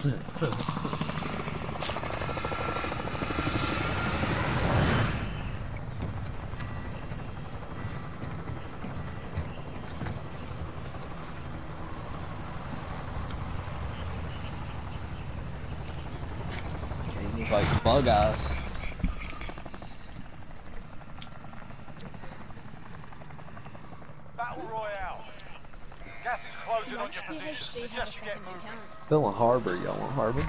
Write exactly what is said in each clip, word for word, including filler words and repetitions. He's like bug eyes. Don't want Harbor, y'all want Harbor?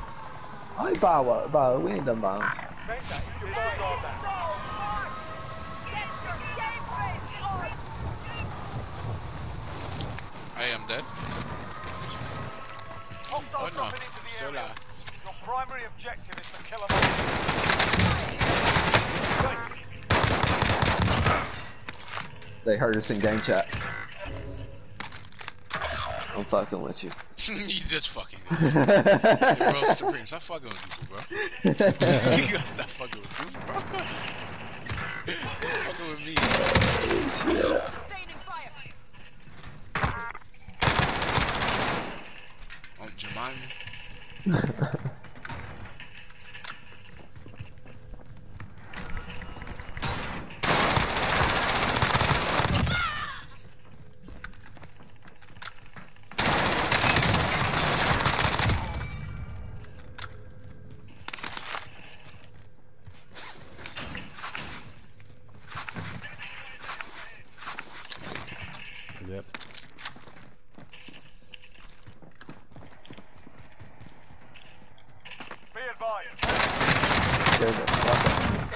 I buy what? Buy we ain't done buying. I am dead. Oh no, still alive. Your primary objective is to kill him. They heard us in game chat. I'm fucking with you. You just fucking hey, bro, Supreme, stop fucking with people, bro. You gotta stop fucking with people, bro. Stop fucking with me, bro. Yeah. Oh, Jemima. Yep. Be advised. There's a fucker.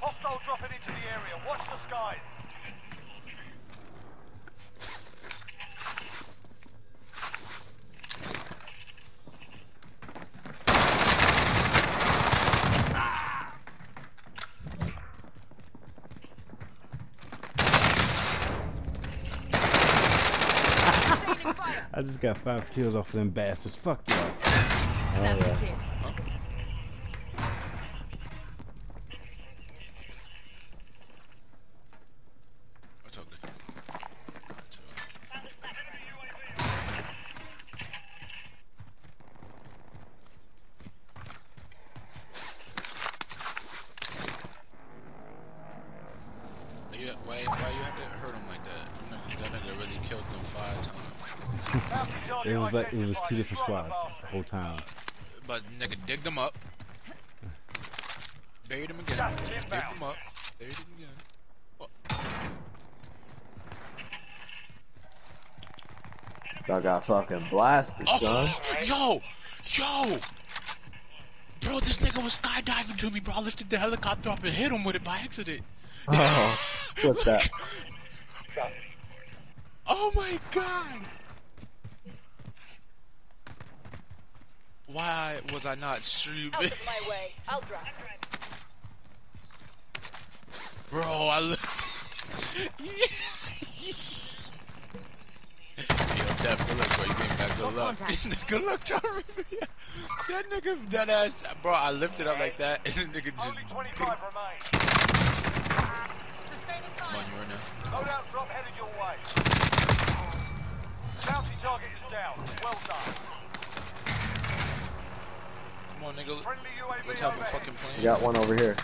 Hostile dropping into the area. Watch the skies. I just got five kills off them bastards. Fuck y'all. Oh, yeah. Huh? You, why, why you have to hurt him like that? That nigga really killed them five times. It was like it was two different squads the whole time. But nigga, dig them up, buried them again, dig them up, buried them again. Oh. Y'all got fucking blasted, oh, son. Yo, yo, bro, this nigga was skydiving to me, bro. I lifted the helicopter up and hit him with it by accident. Oh, what's that? Oh my god. Why was I not stupid? Out of my way. I'll drive. Bro, I look. Yeah. Yo, Dev, good luck, bro. You came back. Good luck. Good luck, Charlie. That nigga, that ass. Bro, I lifted up like that, and the nigga just. Only twenty-five remain. Sustaining fire. Come on, you are now. Load out, drop headed your way. Bounty target is down. Well done. Oh, nigga. What type of fucking plane? Got one over here.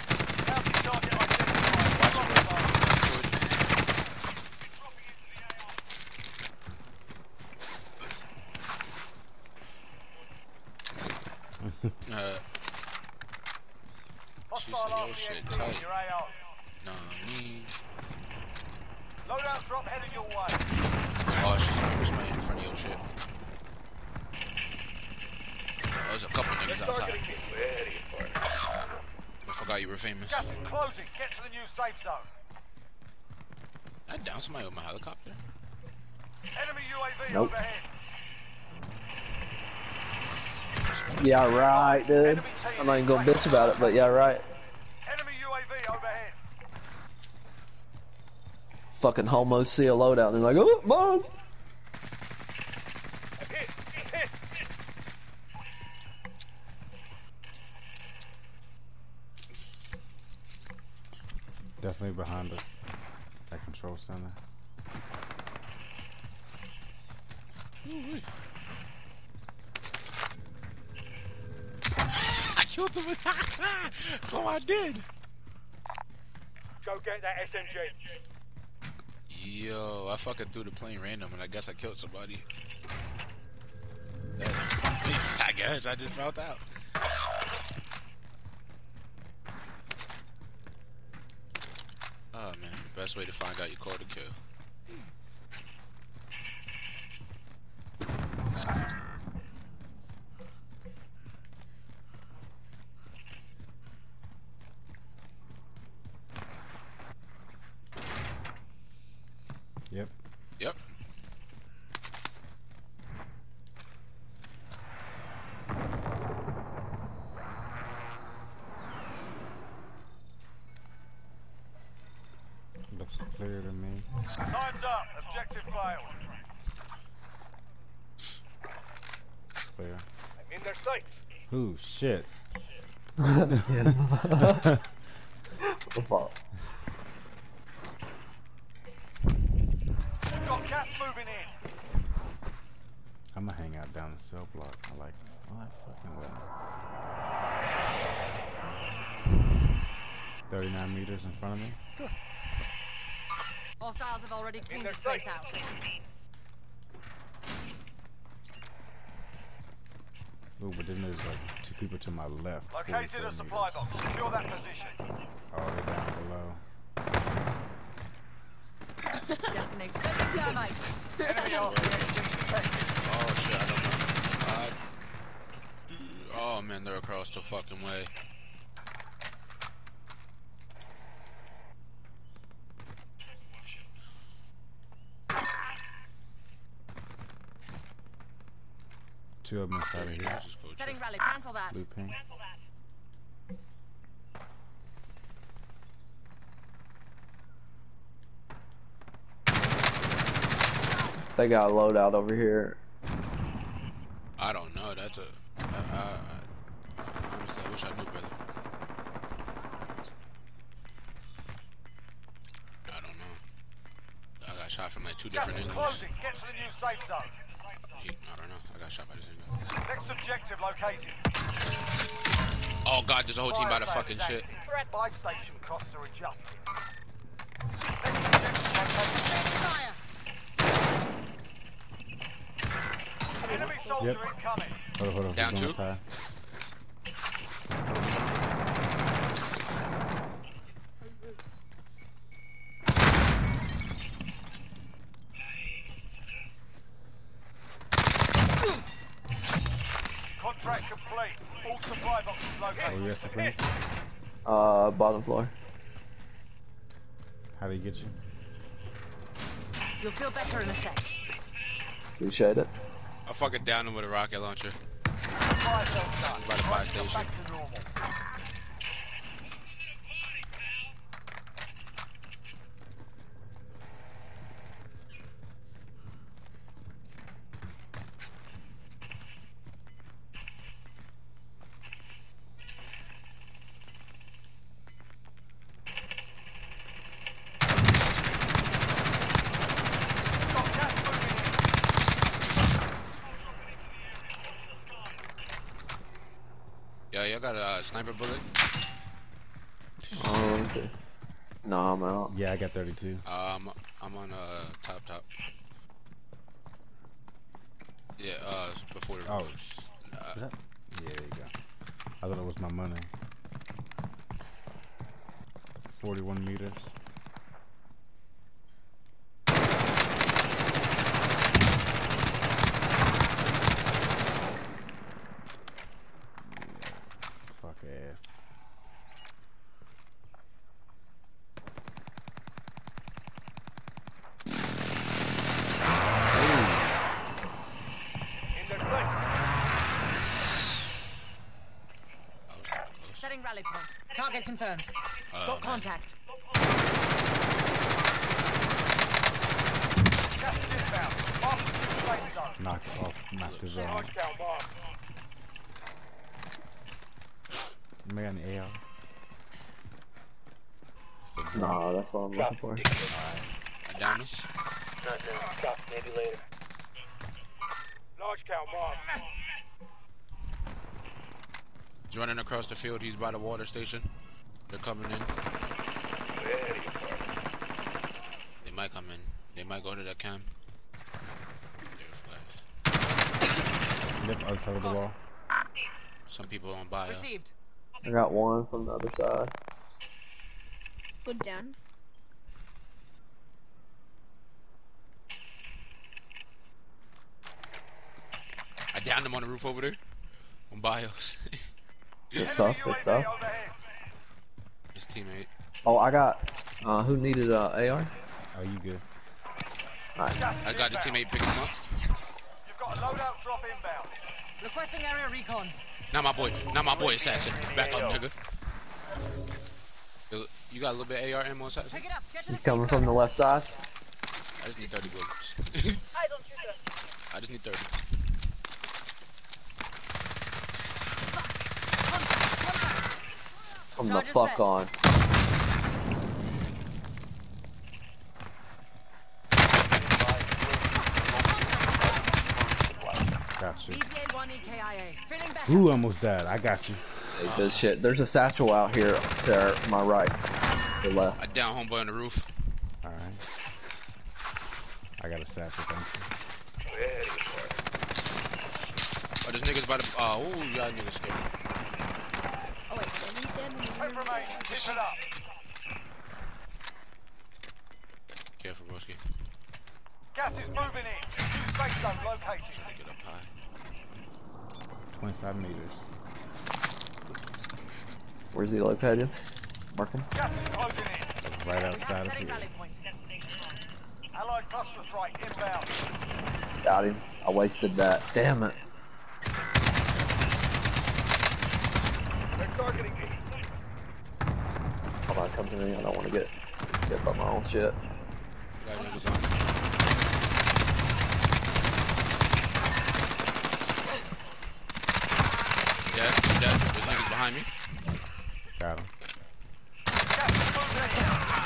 uh, she said, yo, shit, tight. Nah, me. Loadout drop headed your way. Oh, she screams my in front of your shit. Oh, there's a couple niggas outside. I forgot you were famous. Gas is closing. Get to the new safe zone. I downed somebody with my helicopter. Enemy U A V nope. Overhead. Yeah, right, dude. I'm not even gonna bitch about it, but yeah, right. Enemy U A V overhead. Fucking homos see a loadout and they're like, oh, mom. Definitely behind us. That control center. I killed him with that! So I did! Go get that S M G. Yo, I fucking threw the plane random and I guess I killed somebody. I guess I just found out. Oh man, the best way to find out your call to kill. Yep. Yep. Looks clear to me. Time's up. Objective failed. Clear. I'm in their sight. Ooh, shit. Football. Gas moving in. I'm gonna hang out down the cell block. I like, I like fucking well. thirty-nine meters in front of me. Sure. All styles have already cleaned this place out. Ooh, but then there's like two people to my left. Located a supply box. Secure that position. Oh, they're down below. Destination thermite. Oh shit, I don't know. Uh, oh man, they're across the fucking way. Two of them inside of here. Setting rally, cancel that. Blue pink. They got a loadout over here. I don't know. That's a. I, I, I, honestly, I wish I knew better. I don't know. I got shot from like two different angles. Get to the new safe zone. I don't know. I got shot by this angle. Next objective located. Oh god, there's a whole team by the fucking shit. Buy station costs are adjusted. Next objective located. Enemy soldier yep. Incoming. Hold on, hold on. Down two. Inside. Contract complete. All supply boxes located. Oh, yes, okay. Uh, bottom floor. How do you get you? You'll feel better in a sec. Appreciate it. I fucking downed him with a rocket launcher. By the fire station. I got a uh, sniper bullet. Oh, okay. No, I'm out. Yeah, I got thirty-two. Um, I'm on uh top top. Yeah, uh, before the. Oh. Uh, that... Yeah, there you go. I thought it was my money. Forty-one meters. Rally point. Target confirmed. Oh, got contact. Knock off. Knock the zone. Man, A R. Nah, that's what I'm looking for. Alright. Down me. Not down. Maybe later. Large cow mark. Running across the field, he's by the water station. They're coming in. They might come in. They might go to that camp. Yep, outside of the wall. Some people on bio. Received. I got one from the other side. Put down. I downed him on the roof over there. On bios. Good stuff, good stuff. His teammate. Oh, I got. Uh, who needed uh, A R? Oh, you good. Alright. I got the teammate picking him up. You've got a loadout drop inbound. Requesting area recon. Not my boy. Not my boy, Assassin. Back up, nigga. You got a little bit of A R ammo, Assassin? Pick it up. Get to the He's coming from the left side. I just need thirty bullets. I don't shoot them. I just need thirty. Come the fuck set. On. Got you. Ooh, almost died. I got you. Hey, this shit. There's a satchel out here, Sarah. My right. Your left. I down homeboy on the roof. All right. I got a satchel. Thank you. Oh, this nigga's by the. Oh, ooh, y'all niggas scared. Oh wait, it up. Careful, Broski. Gas is moving in. Space zone located. Trying to get up high. twenty-five meters. Where's he located? Mark him. Gas is closing in. Right outside of here. Allied cluster strike inbound. Got him. I wasted that. Damn it. Targeting me. Hold on, come to me. I don't want to get hit by my own shit. Dead, dead. There's niggas behind me. Got him.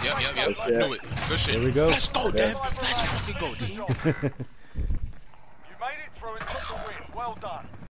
Yep, yep, yep. I knew it. Good shit. Here we go. Let's go, Dev. Let's fucking go, team. You made it through and took the win. Well done.